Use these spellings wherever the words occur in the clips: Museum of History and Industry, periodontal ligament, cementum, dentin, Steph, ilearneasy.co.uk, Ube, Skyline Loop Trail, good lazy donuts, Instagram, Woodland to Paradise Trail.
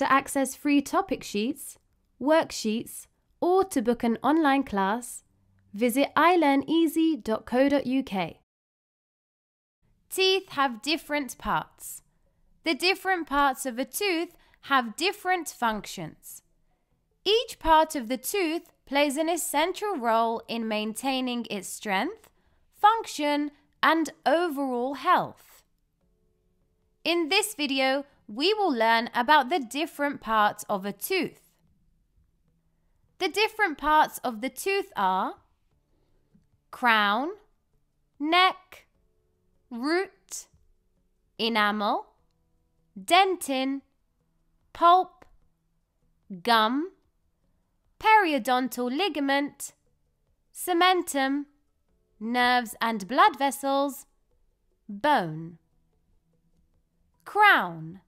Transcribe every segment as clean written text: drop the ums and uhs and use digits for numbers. To access free topic sheets, worksheets, or to book an online class, visit ilearneasy.co.uk. Teeth have different parts. The different parts of a tooth have different functions. Each part of the tooth plays an essential role in maintaining its strength, function, and overall health. In this video, we will learn about the different parts of a tooth. The different parts of the tooth are crown, neck, root, enamel, dentin, pulp, gum, periodontal ligament, cementum, nerves and blood vessels, bone. Crown.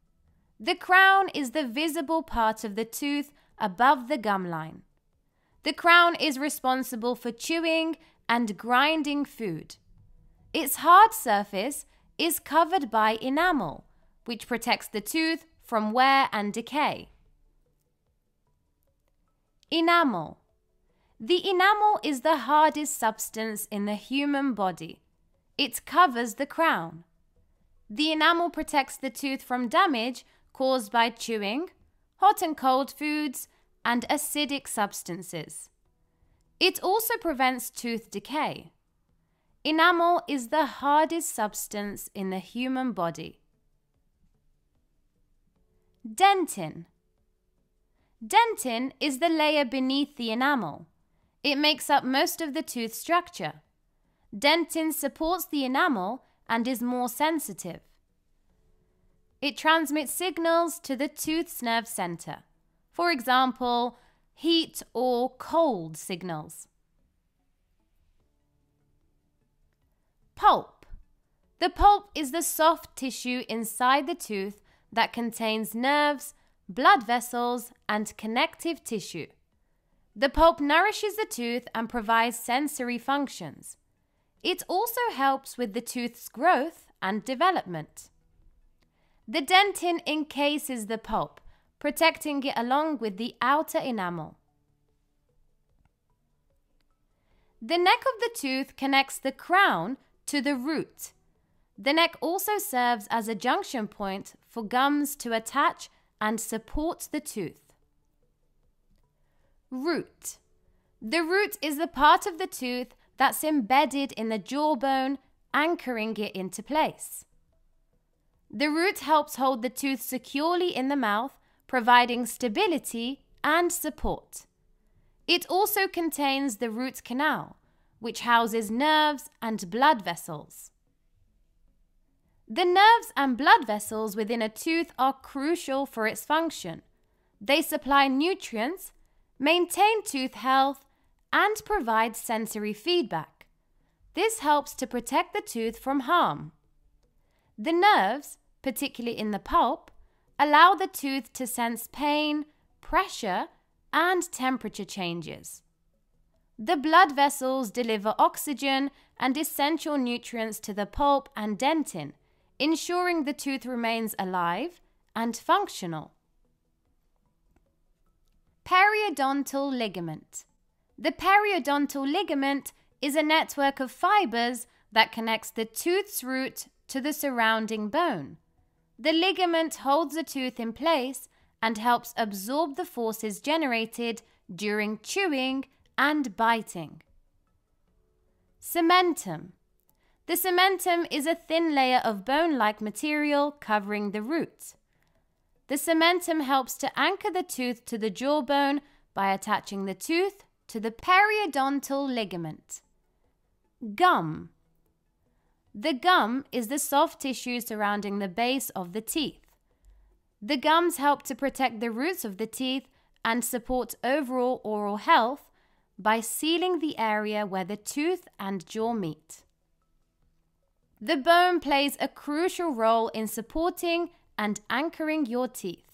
The crown is the visible part of the tooth above the gum line. The crown is responsible for chewing and grinding food. Its hard surface is covered by enamel, which protects the tooth from wear and decay. Enamel. The enamel is the hardest substance in the human body. It covers the crown. The enamel protects the tooth from damage caused by chewing, hot and cold foods, and acidic substances. It also prevents tooth decay. Enamel is the hardest substance in the human body. Dentin. Dentin is the layer beneath the enamel. It makes up most of the tooth structure. Dentin supports the enamel and is more sensitive. It transmits signals to the tooth's nerve center, for example, heat or cold signals. Pulp. The pulp is the soft tissue inside the tooth that contains nerves, blood vessels, and connective tissue. The pulp nourishes the tooth and provides sensory functions. It also helps with the tooth's growth and development. The dentin encases the pulp, protecting it along with the outer enamel. The neck of the tooth connects the crown to the root. The neck also serves as a junction point for gums to attach and support the tooth. Root. The root is the part of the tooth that's embedded in the jawbone, anchoring it into place. The root helps hold the tooth securely in the mouth, providing stability and support. It also contains the root canal, which houses nerves and blood vessels. The nerves and blood vessels within a tooth are crucial for its function. They supply nutrients, maintain tooth health, and provide sensory feedback. This helps to protect the tooth from harm. The nerves, particularly in the pulp, allow the tooth to sense pain, pressure, and temperature changes. The blood vessels deliver oxygen and essential nutrients to the pulp and dentin, ensuring the tooth remains alive and functional. Periodontal ligament. The periodontal ligament is a network of fibers that connects the tooth's root to the surrounding bone. The ligament holds the tooth in place and helps absorb the forces generated during chewing and biting. Cementum. The cementum is a thin layer of bone-like material covering the root. The cementum helps to anchor the tooth to the jawbone by attaching the tooth to the periodontal ligament. Gum. The gum is the soft tissue surrounding the base of the teeth. The gums help to protect the roots of the teeth and support overall oral health by sealing the area where the tooth and jaw meet. The bone plays a crucial role in supporting and anchoring your teeth.